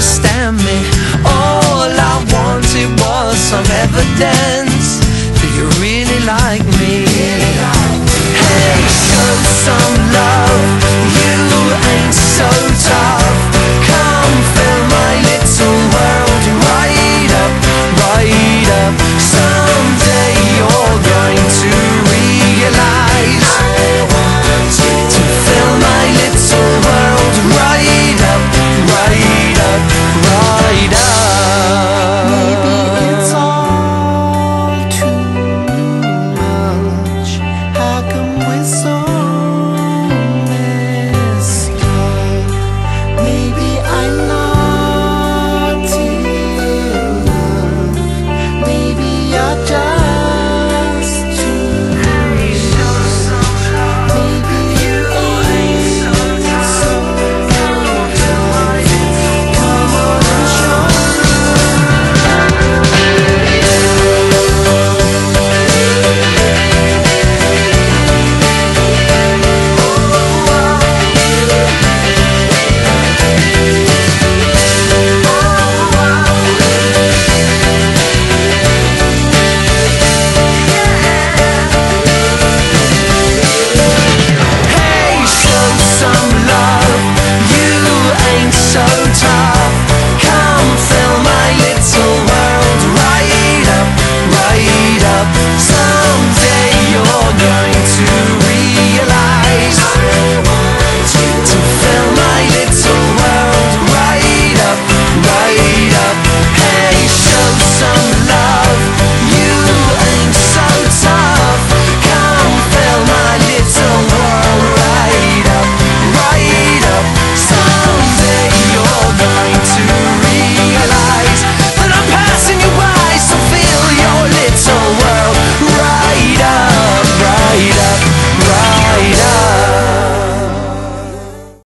understand me. All I wanted was some evidence that you really like me. Hey, show some love.